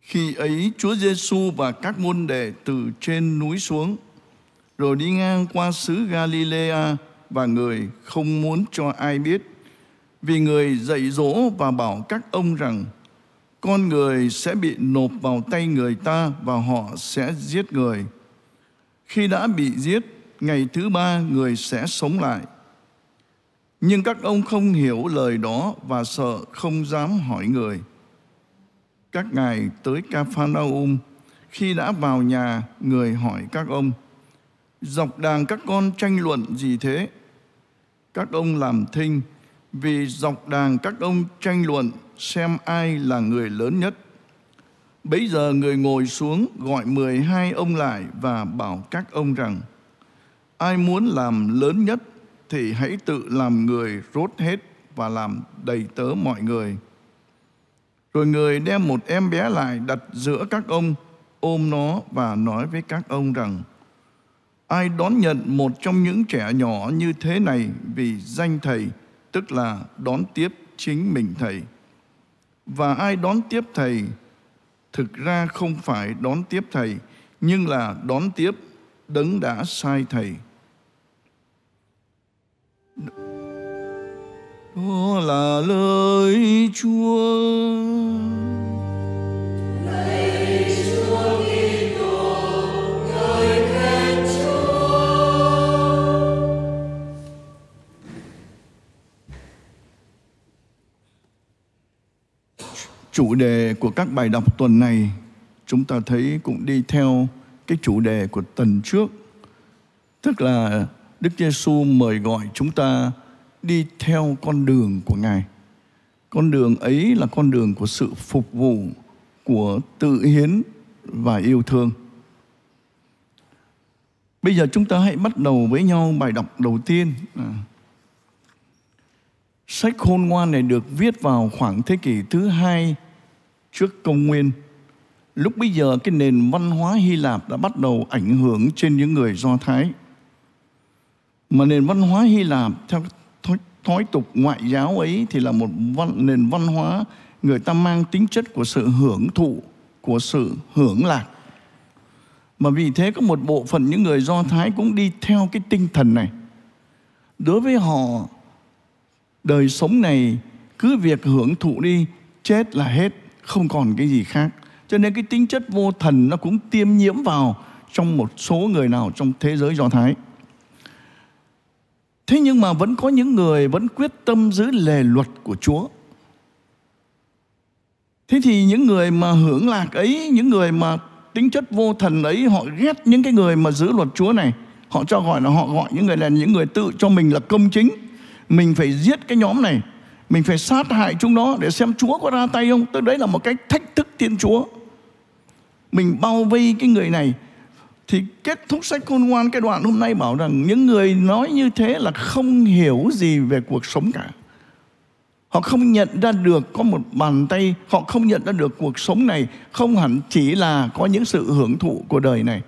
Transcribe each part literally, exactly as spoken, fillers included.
Khi ấy Chúa Giêsu và các môn đệ từ trên núi xuống, rồi đi ngang qua xứ Galilea, và người không muốn cho ai biết, vì người dạy dỗ và bảo các ông rằng: Con người sẽ bị nộp vào tay người ta và họ sẽ giết người. Khi đã bị giết, ngày thứ ba người sẽ sống lại. Nhưng các ông không hiểu lời đó và sợ, không dám hỏi người. Các ngài tới Capernaum, khi đã vào nhà, người hỏi các ông: Dọc đàng các con tranh luận gì thế? Các ông làm thinh, vì dọc đàng các ông tranh luận xem ai là người lớn nhất. Bấy giờ người ngồi xuống gọi mười hai ông lại và bảo các ông rằng: Ai muốn làm lớn nhất thì hãy tự làm người rốt hết và làm đầy tớ mọi người. Rồi người đem một em bé lại đặt giữa các ông, ôm nó và nói với các ông rằng: Ai đón nhận một trong những trẻ nhỏ như thế này vì danh Thầy, tức là đón tiếp chính mình Thầy. Và ai đón tiếp Thầy, thực ra không phải đón tiếp Thầy, nhưng là đón tiếp Đấng đã sai Thầy. Đó là lời Chúa. Lời Chúa Kitô, ngợi khen Chúa. Chủ đề của các bài đọc tuần này chúng ta thấy cũng đi theo cái chủ đề của tuần trước, tức là Đức Giêsu mời gọi chúng ta đi theo con đường của Ngài. Con đường ấy là con đường của sự phục vụ, của tự hiến và yêu thương. Bây giờ chúng ta hãy bắt đầu với nhau bài đọc đầu tiên. À. Sách Khôn Ngoan này được viết vào khoảng thế kỷ thứ hai trước công nguyên. Lúc bây giờ cái nền văn hóa Hy Lạp đã bắt đầu ảnh hưởng trên những người Do Thái. Mà nền văn hóa Hy Lạp theo thói tục ngoại giáo ấy thì là một văn, nền văn hóa người ta mang tính chất của sự hưởng thụ, của sự hưởng lạc. Mà vì thế có một bộ phận những người Do Thái cũng đi theo cái tinh thần này. Đối với họ, đời sống này cứ việc hưởng thụ đi, chết là hết, không còn cái gì khác. Cho nên cái tính chất vô thần nó cũng tiêm nhiễm vào trong một số người nào trong thế giới Do Thái. Thế nhưng mà vẫn có những người vẫn quyết tâm giữ lề luật của Chúa. Thế thì những người mà hưởng lạc ấy, những người mà tính chất vô thần ấy, họ ghét những cái người mà giữ luật Chúa này. Họ cho gọi là họ gọi những người là những người tự cho mình là công chính. Mình phải giết cái nhóm này, mình phải sát hại chúng nó để xem Chúa có ra tay không. Tức đấy là một cách thách thức Thiên Chúa. Mình bao vây cái người này. Thì kết thúc sách Khôn Ngoan cái đoạn hôm nay bảo rằng những người nói như thế là không hiểu gì về cuộc sống cả. Họ không nhận ra được có một bàn tay, họ không nhận ra được cuộc sống này không hẳn chỉ là có những sự hưởng thụ của đời này.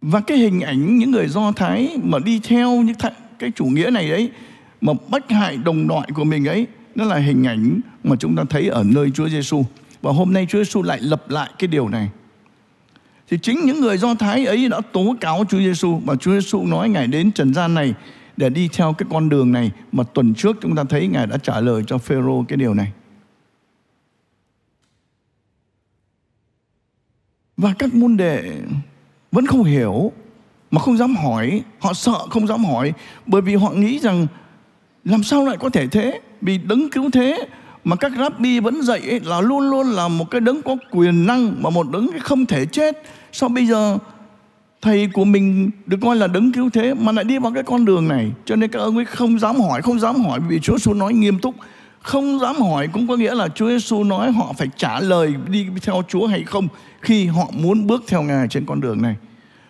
Và cái hình ảnh những người Do Thái mà đi theo những cái chủ nghĩa này đấy, mà bách hại đồng đội của mình ấy, đó là hình ảnh mà chúng ta thấy ở nơi Chúa Giêsu. Và hôm nay Chúa Giêsu lại lặp lại cái điều này. Thì chính những người Do Thái ấy đã tố cáo Chúa Giêsu, và Chúa Giêsu nói Ngài đến trần gian này để đi theo cái con đường này, mà tuần trước chúng ta thấy Ngài đã trả lời cho Phêrô cái điều này. Và các môn đệ vẫn không hiểu mà không dám hỏi, họ sợ không dám hỏi, bởi vì họ nghĩ rằng làm sao lại có thể thế, vì Đấng cứu thế mà các rabbi vẫn dạy ấy, là luôn luôn là một cái Đấng có quyền năng, mà một Đấng không thể chết. Sao bây giờ Thầy của mình được coi là Đấng cứu thế mà lại đi vào cái con đường này? Cho nên các ông ấy không dám hỏi, không dám hỏi vì Chúa Giêsu nói nghiêm túc. Không dám hỏi cũng có nghĩa là Chúa Giêsu nói họ phải trả lời đi theo Chúa hay không khi họ muốn bước theo Ngài trên con đường này.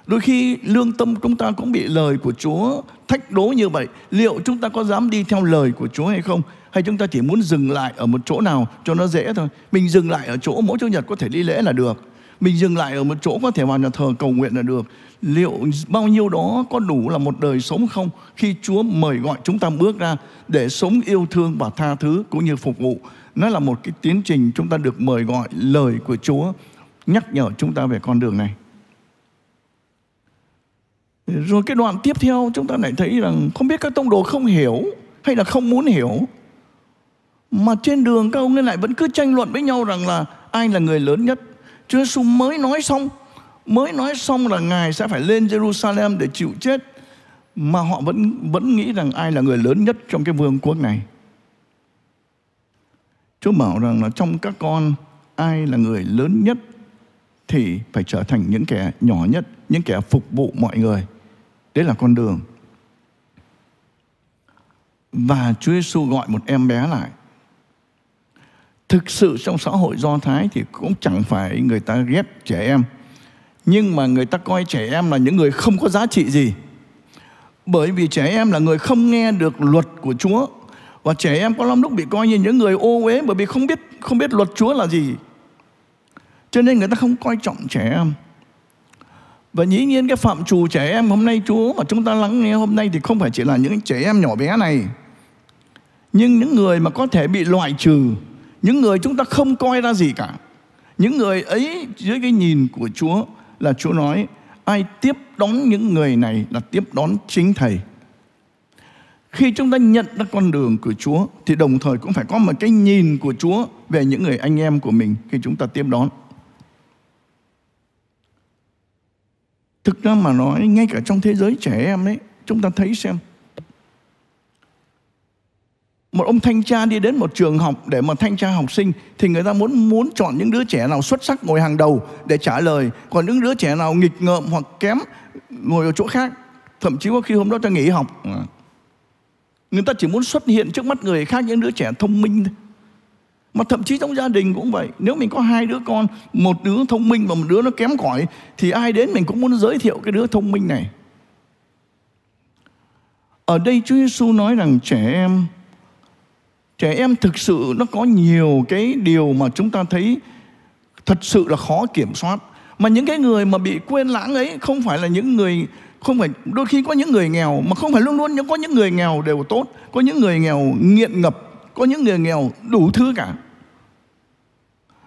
Đôi khi lương tâm chúng ta cũng bị lời của Chúa thách đố như vậy. Liệu chúng ta có dám đi theo lời của Chúa hay không? Hay chúng ta chỉ muốn dừng lại ở một chỗ nào cho nó dễ thôi. Mình dừng lại ở chỗ mỗi Chủ nhật có thể đi lễ là được. Mình dừng lại ở một chỗ, có thể vào nhà thờ cầu nguyện là được. Liệu bao nhiêu đó có đủ là một đời sống không, khi Chúa mời gọi chúng ta bước ra để sống yêu thương và tha thứ cũng như phục vụ? Nó là một cái tiến trình chúng ta được mời gọi, lời của Chúa nhắc nhở chúng ta về con đường này. Rồi cái đoạn tiếp theo chúng ta lại thấy rằng không biết các tông đồ không hiểu hay là không muốn hiểu, mà trên đường các ông ấy lại vẫn cứ tranh luận với nhau rằng là ai là người lớn nhất. Chúa Giêsu mới nói xong, mới nói xong là Ngài sẽ phải lên Jerusalem để chịu chết, mà họ vẫn vẫn nghĩ rằng ai là người lớn nhất trong cái vương quốc này. Chúa bảo rằng là trong các con, ai là người lớn nhất thì phải trở thành những kẻ nhỏ nhất, những kẻ phục vụ mọi người. Đấy là con đường. Và Chúa Giêsu gọi một em bé lại. Thực sự trong xã hội Do Thái thì cũng chẳng phải người ta ghét trẻ em, nhưng mà người ta coi trẻ em là những người không có giá trị gì. Bởi vì trẻ em là người không nghe được luật của Chúa, và trẻ em có lắm lúc bị coi như những người ô uế, bởi vì không biết không biết luật Chúa là gì. Cho nên người ta không coi trọng trẻ em. Và dĩ nhiên cái phạm trù trẻ em hôm nay Chúa mà chúng ta lắng nghe hôm nay thì không phải chỉ là những trẻ em nhỏ bé này, nhưng những người mà có thể bị loại trừ, những người chúng ta không coi ra gì cả. Những người ấy dưới cái nhìn của Chúa là Chúa nói ai tiếp đón những người này là tiếp đón chính Thầy. Khi chúng ta nhận ra con đường của Chúa thì đồng thời cũng phải có một cái nhìn của Chúa về những người anh em của mình khi chúng ta tiếp đón. Thực ra mà nói, ngay cả trong thế giới trẻ em đấy, chúng ta thấy xem. Một ông thanh tra đi đến một trường học để mà thanh tra học sinh thì người ta muốn muốn chọn những đứa trẻ nào xuất sắc ngồi hàng đầu để trả lời, còn những đứa trẻ nào nghịch ngợm hoặc kém ngồi ở chỗ khác, thậm chí có khi hôm đó ta nghỉ học. Người ta chỉ muốn xuất hiện trước mắt người khác những đứa trẻ thông minh thôi. Mà thậm chí trong gia đình cũng vậy. Nếu mình có hai đứa con, một đứa thông minh và một đứa nó kém cỏi, thì ai đến mình cũng muốn giới thiệu cái đứa thông minh này. Ở đây Chúa Giêsu nói rằng trẻ em, trẻ em thực sự nó có nhiều cái điều mà chúng ta thấy thật sự là khó kiểm soát. Mà những cái người mà bị quên lãng ấy không phải là những người, không phải đôi khi có những người nghèo, mà không phải luôn luôn có những người nghèo đều tốt. Có những người nghèo nghiện ngập, có những người nghèo đủ thứ cả.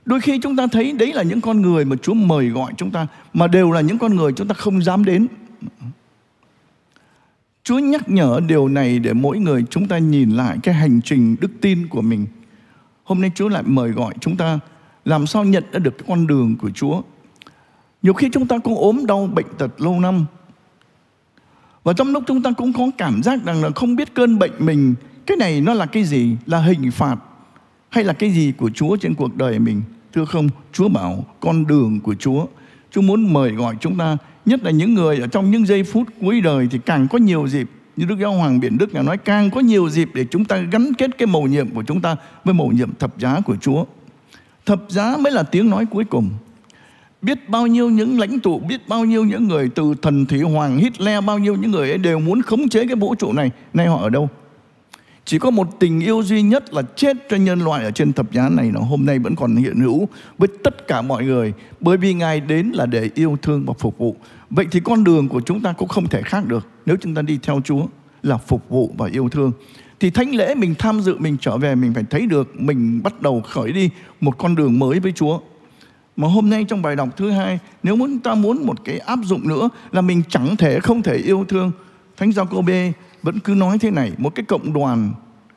Đôi khi chúng ta thấy đấy là những con người mà Chúa mời gọi chúng ta, mà đều là những con người chúng ta không dám đến. Chúa nhắc nhở điều này để mỗi người chúng ta nhìn lại cái hành trình đức tin của mình. Hôm nay Chúa lại mời gọi chúng ta làm sao nhận ra được cái con đường của Chúa. Nhiều khi chúng ta cũng ốm đau bệnh tật lâu năm, và trong lúc chúng ta cũng có cảm giác rằng là không biết cơn bệnh mình, cái này nó là cái gì, là hình phạt hay là cái gì của Chúa trên cuộc đời mình? Thưa không, Chúa bảo con đường của Chúa. Chúa muốn mời gọi chúng ta, nhất là những người ở trong những giây phút cuối đời thì càng có nhiều dịp, như Đức Giáo Hoàng Biển Đức nói, càng có nhiều dịp để chúng ta gắn kết cái mầu nhiệm của chúng ta với mầu nhiệm thập giá của Chúa. Thập giá mới là tiếng nói cuối cùng. Biết bao nhiêu những lãnh tụ, biết bao nhiêu những người từ thần thị hoàng Hitler, bao nhiêu những người ấy đều muốn khống chế cái vũ trụ này. Nay họ ở đâu? Chỉ có một tình yêu duy nhất là chết cho nhân loại ở trên thập giá này, nó hôm nay vẫn còn hiện hữu với tất cả mọi người, bởi vì Ngài đến là để yêu thương và phục vụ. Vậy thì con đường của chúng ta cũng không thể khác được nếu chúng ta đi theo Chúa là phục vụ và yêu thương. Thì thánh lễ mình tham dự, mình trở về, mình phải thấy được mình bắt đầu khởi đi một con đường mới với Chúa. Mà hôm nay trong bài đọc thứ hai, nếu muốn ta muốn một cái áp dụng nữa là mình chẳng thể không thể yêu thương. Thánh Giacôbê vẫn cứ nói thế này, một cái cộng đoàn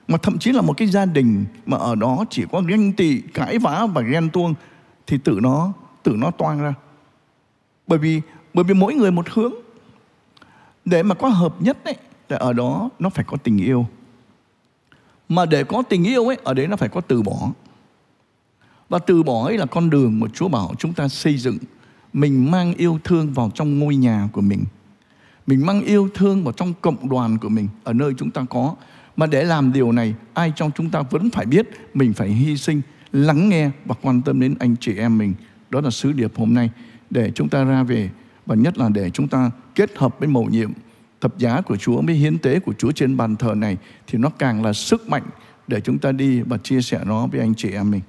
mà thậm chí là một cái gia đình mà ở đó chỉ có ganh tị, cãi vã và ghen tuông thì tự nó tự nó toang ra. Bởi vì bởi vì mỗi người một hướng. Để mà có hợp nhất ấy, để ở đó nó phải có tình yêu. Mà để có tình yêu ấy, ở đấy nó phải có từ bỏ. Và từ bỏ ấy là con đường mà Chúa bảo chúng ta xây dựng. Mình mang yêu thương vào trong ngôi nhà của mình, mình mang yêu thương vào trong cộng đoàn của mình, ở nơi chúng ta có. Mà để làm điều này, ai trong chúng ta vẫn phải biết mình phải hy sinh, lắng nghe và quan tâm đến anh chị em mình. Đó là sứ điệp hôm nay để chúng ta ra về, và nhất là để chúng ta kết hợp với mầu nhiệm thập giá của Chúa, với hiến tế của Chúa trên bàn thờ này, thì nó càng là sức mạnh để chúng ta đi và chia sẻ nó với anh chị em mình.